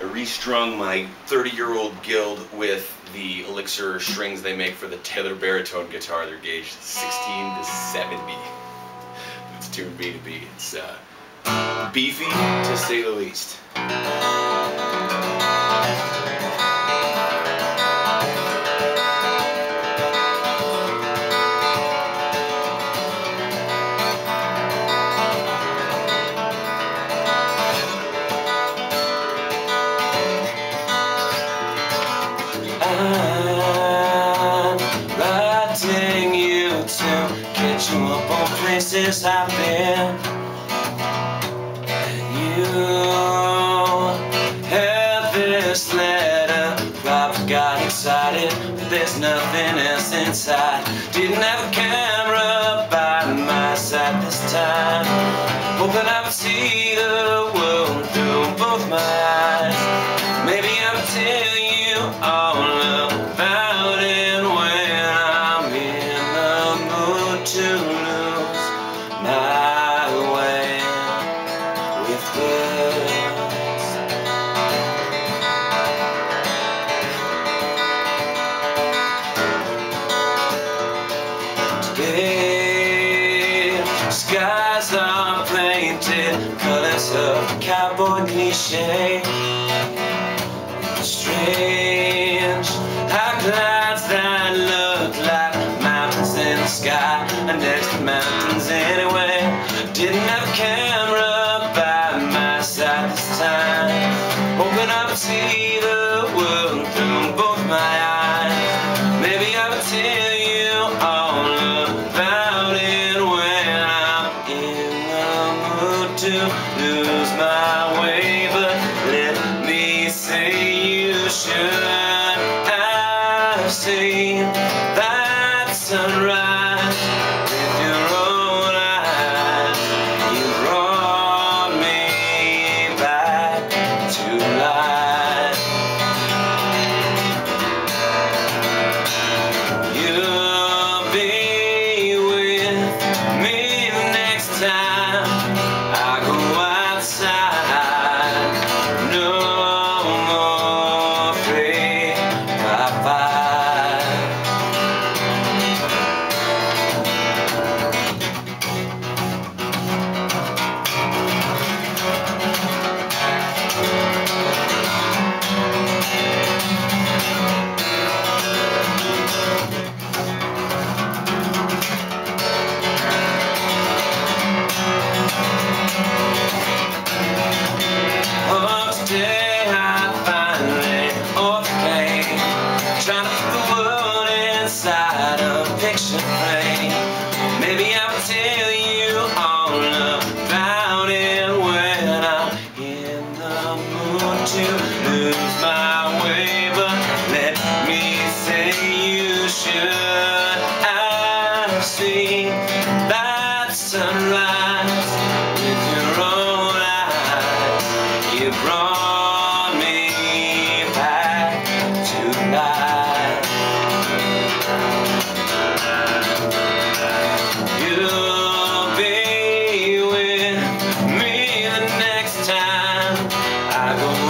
I restrung my 30-year-old Guild with the Elixir strings they make for the Taylor Baritone guitar. They're gauged 16 to 70. It's tuned B to B. It's beefy, to say the least. You up on places I've been, and you have this letter. I've got excited, but there's nothing else inside. Didn't have a camera by my side this time. Hoping I would see the world through both my eyes. Maybe I would tell you all about it to lose my way with words. Today, skies are painted colors of cowboy cliché. Strange how clouds that look like mountains in the sky, and next to mountains anyway. Didn't have a camera by my side this time. Hoping I would see the world through both my eyes. Maybe I would tell you all about it when I'm in the mood to lose my way. But let me say you should have seen that sunrise. Inside a picture frame, maybe I will tell you all about it when I'm in the mood to lose my way. But let me say you should have seen that sunrise with your own eyes. You brought me back to life. I go